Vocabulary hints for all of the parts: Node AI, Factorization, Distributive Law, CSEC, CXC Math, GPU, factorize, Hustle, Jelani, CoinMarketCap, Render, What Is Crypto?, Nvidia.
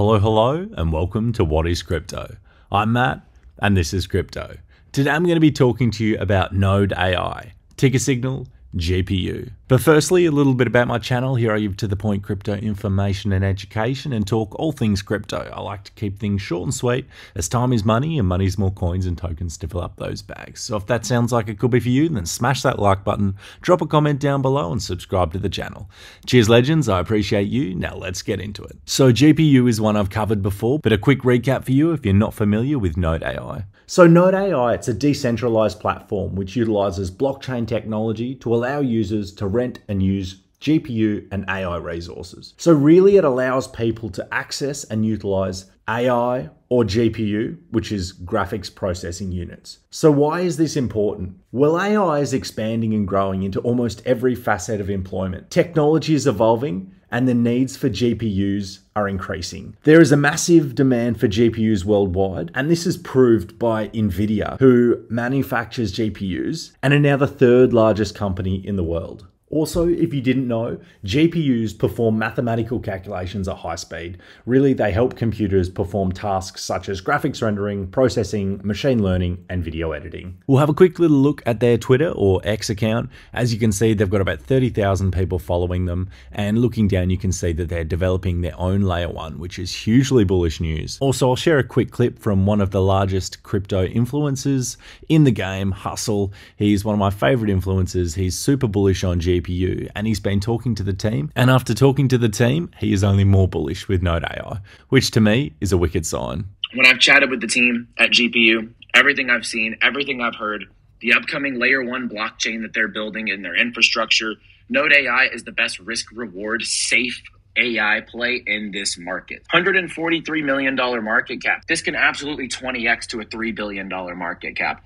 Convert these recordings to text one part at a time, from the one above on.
Hello and welcome to What is Crypto. I'm Matt and this is Crypto. Today I'm going to be talking to you about Node AI, ticker signal GPU. But firstly, a little bit about my channel. Here I give to the point crypto information and education and talk all things crypto. I like to keep things short and sweet as time is money and money's more coins and tokens to fill up those bags. So if that sounds like it could be for you, then smash that like button, drop a comment down below and subscribe to the channel. Cheers legends, I appreciate you. Now let's get into it. So GPU is one I've covered before, but a quick recap for you if you're not familiar with Node AI. So Node AI, it's a decentralized platform which utilizes blockchain technology to allow users to rent and use GPU and AI resources. So really it allows people to access and utilize AI or GPU, which is graphics processing units. So why is this important? Well, AI is expanding and growing into almost every facet of employment. Technology is evolving and the needs for GPUs are increasing. There is a massive demand for GPUs worldwide, and this is proved by Nvidia, who manufactures GPUs and are now the third largest company in the world. Also, if you didn't know, GPUs perform mathematical calculations at high speed. Really, they help computers perform tasks such as graphics rendering, processing, machine learning, and video editing. We'll have a quick little look at their Twitter or X account. As you can see, they've got about 30,000 people following them. And looking down, you can see that they're developing their own layer one, which is hugely bullish news. Also, I'll share a quick clip from one of the largest crypto influencers in the game, Hustle. He's one of my favorite influencers. He's super bullish on GPU and he's been talking to the team, and after talking to the team he is only more bullish with Node AI, which to me is a wicked sign. When I've chatted with the team at GPU, everything I've seen, everything I've heard, the upcoming layer one blockchain that they're building in their infrastructure, Node AI is the best risk reward safe AI play in this market. $143 million market cap. This can absolutely 20x to a $3 billion market cap.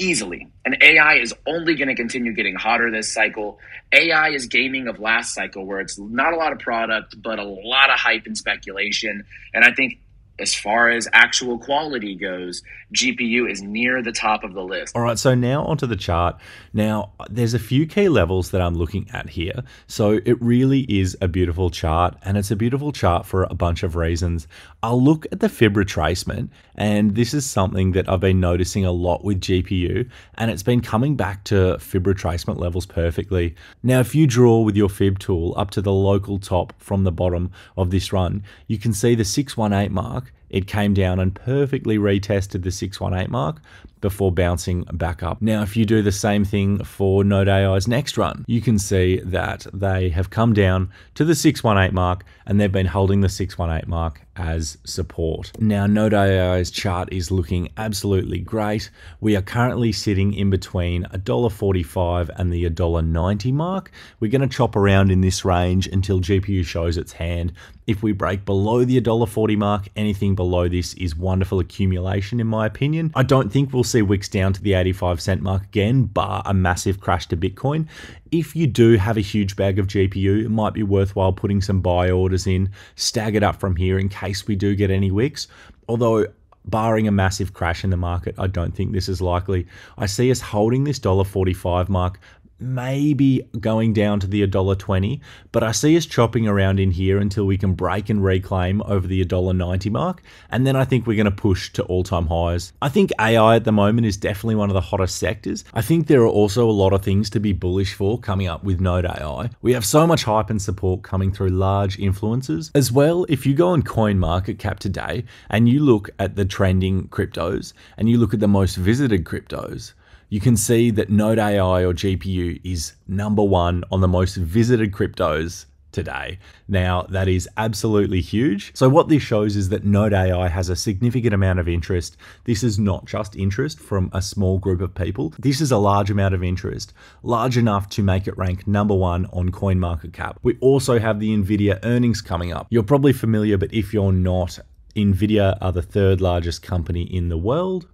Easily. And AI is only going to continue getting hotter this cycle. AI is gaming of last cycle, where it's not a lot of product, but a lot of hype and speculation. And I think as far as actual quality goes, GPU is near the top of the list. All right, so now onto the chart. Now, there's a few key levels that I'm looking at here. So it really is a beautiful chart, and it's a beautiful chart for a bunch of reasons. I'll look at the fib retracement, and this is something that I've been noticing a lot with GPU, and it's been coming back to fib retracement levels perfectly. Now, if you draw with your fib tool up to the local top from the bottom of this run, you can see the 618 mark. It came down and perfectly retested the 618 mark before bouncing back up. Now, if you do the same thing for Node AI's next run, you can see that they have come down to the 618 mark and they've been holding the 618 mark as support. Now, Node AI's chart is looking absolutely great. We are currently sitting in between $1.45 and the $1.90 mark. We're going to chop around in this range until GPU shows its hand. If we break below the $1.40 mark, anything below this is wonderful accumulation in my opinion. I don't think we'll see wicks down to the 85 cent mark again, bar a massive crash to Bitcoin. If you do have a huge bag of GPU, it might be worthwhile putting some buy orders in, staggered up from here in case we do get any wicks. Although, barring a massive crash in the market, I don't think this is likely. I see us holding this $1.45 mark, maybe going down to the $1.20, but I see us chopping around in here until we can break and reclaim over the $1.90 mark, and then I think we're going to push to all-time highs. I think AI at the moment is definitely one of the hottest sectors. I think there are also a lot of things to be bullish for coming up with Node AI. We have so much hype and support coming through large influencers. As well, if you go on CoinMarketCap today and you look at the trending cryptos and you look at the most visited cryptos, you can see that Node AI or GPU is #1 on the most visited cryptos today. Now, that is absolutely huge. So what this shows is that Node AI has a significant amount of interest. This is not just interest from a small group of people. This is a large amount of interest, large enough to make it rank #1 on CoinMarketCap. We also have the Nvidia earnings coming up. You're probably familiar, but if you're not, Nvidia are the third largest company in the world.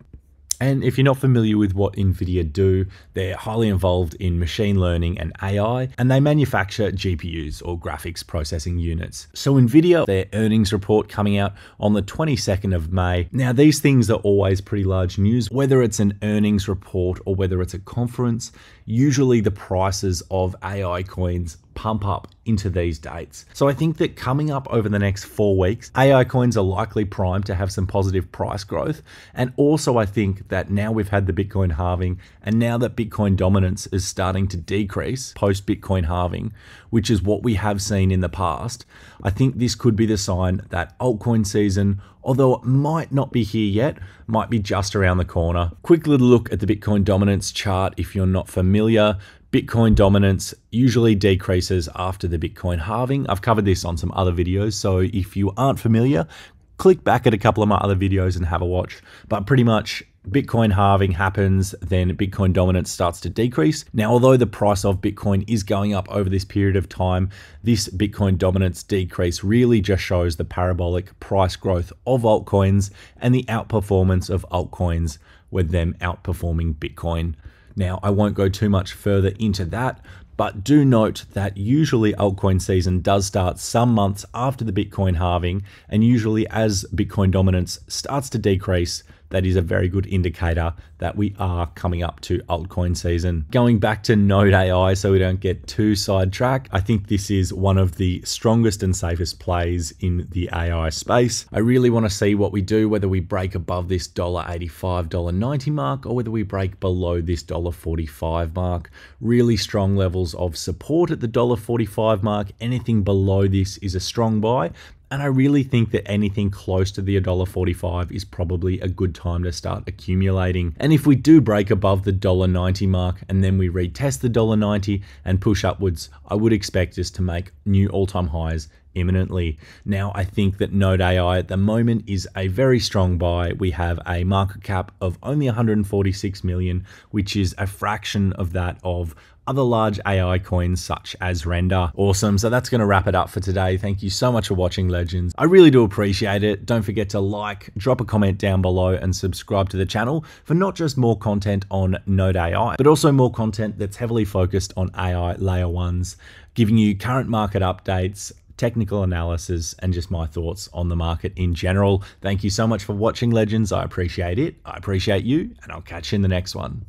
And if you're not familiar with what Nvidia do, they're highly involved in machine learning and AI, and they manufacture GPUs or graphics processing units. So Nvidia, their earnings report coming out on the 22nd of May. Now, these things are always pretty large news, whether it's an earnings report or whether it's a conference. Usually the prices of AI coins pump up into these dates. So I think that coming up over the next 4 weeks, AI coins are likely primed to have some positive price growth. And also I think that now we've had the Bitcoin halving, and now that Bitcoin dominance is starting to decrease post Bitcoin halving, which is what we have seen in the past, I think this could be the sign that altcoin season, although it might not be here yet, might be just around the corner. Quick little look at the Bitcoin dominance chart if you're not familiar. Bitcoin dominance usually decreases after the Bitcoin halving. I've covered this on some other videos, so if you aren't familiar, click back at a couple of my other videos and have a watch. But pretty much Bitcoin halving happens, then Bitcoin dominance starts to decrease. Now, although the price of Bitcoin is going up over this period of time, this Bitcoin dominance decrease really just shows the parabolic price growth of altcoins and the outperformance of altcoins with them outperforming Bitcoin. Now, I won't go too much further into that, but do note that usually altcoin season does start some months after the Bitcoin halving, and usually as Bitcoin dominance starts to decrease, that is a very good indicator that we are coming up to altcoin season. Going back to Node AI so we don't get too sidetracked, I think this is one of the strongest and safest plays in the AI space. I really want to see what we do, whether we break above this $1.85, $1.90 mark, or whether we break below this $1.45 mark. Really strong levels of support at the $1.45 mark. Anything below this is a strong buy. And I really think that anything close to the $1.45 is probably a good time to start accumulating. And if we do break above the $1.90 mark and then we retest the $1.90 and push upwards, I would expect us to make new all-time highs imminently. Now, I think that Node AI at the moment is a very strong buy. We have a market cap of only 146 million, which is a fraction of that of other large AI coins such as Render. Awesome. So that's going to wrap it up for today. Thank you so much for watching, legends. I really do appreciate it. Don't forget to like, drop a comment down below, and subscribe to the channel for not just more content on Node AI, but also more content that's heavily focused on AI layer ones, giving you current market updates, technical analysis, and just my thoughts on the market in general. Thank you so much for watching, legends. I appreciate it. I appreciate you, and I'll catch you in the next one.